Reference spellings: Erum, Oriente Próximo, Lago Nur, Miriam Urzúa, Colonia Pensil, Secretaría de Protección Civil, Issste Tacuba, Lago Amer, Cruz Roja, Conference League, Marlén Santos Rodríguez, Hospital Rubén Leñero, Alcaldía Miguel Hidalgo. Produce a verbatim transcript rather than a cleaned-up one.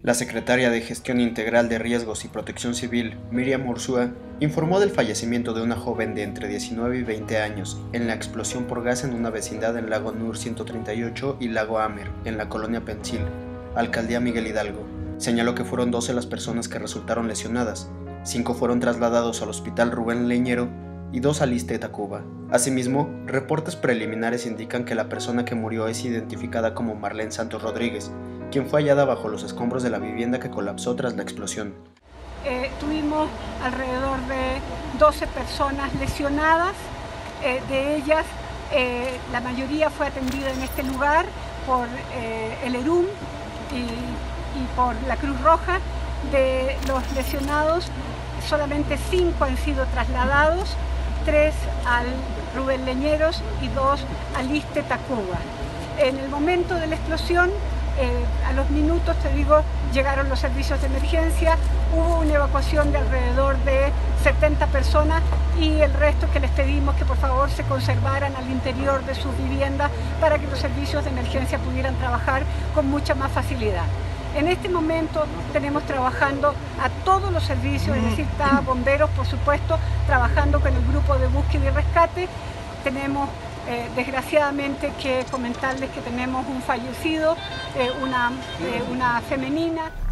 La secretaria de Gestión Integral de Riesgos y Protección Civil, Miriam Urzúa, informó del fallecimiento de una joven de entre diecinueve y veinte años en la explosión por gas en una vecindad del Lago Nur ciento treinta y ocho y Lago Amer, en la Colonia Pensil, Alcaldía Miguel Hidalgo. Señaló que fueron doce las personas que resultaron lesionadas, cinco fueron trasladados al Hospital Rubén Leñero y dos a Issste Tacuba. Asimismo, reportes preliminares indican que la persona que murió es identificada como Marlén Santos Rodríguez, quien fue hallada bajo los escombros de la vivienda que colapsó tras la explosión. Eh, tuvimos alrededor de doce personas lesionadas, eh, de ellas eh, la mayoría fue atendida en este lugar por eh, el Erum y, y por la Cruz Roja. De los lesionados, solamente cinco han sido trasladados, tres al Rubén Leñeros y dos al Issste Tacuba. En el momento de la explosión, Eh, a los minutos, te digo, llegaron los servicios de emergencia, hubo una evacuación de alrededor de setenta personas y el resto que les pedimos que por favor se conservaran al interior de sus viviendas para que los servicios de emergencia pudieran trabajar con mucha más facilidad. En este momento tenemos trabajando a todos los servicios, es decir, está bomberos, por supuesto, trabajando con el grupo de búsqueda y rescate. Tenemos Eh, desgraciadamente que comentarles que tenemos un fallecido, eh, una, eh, una femenina.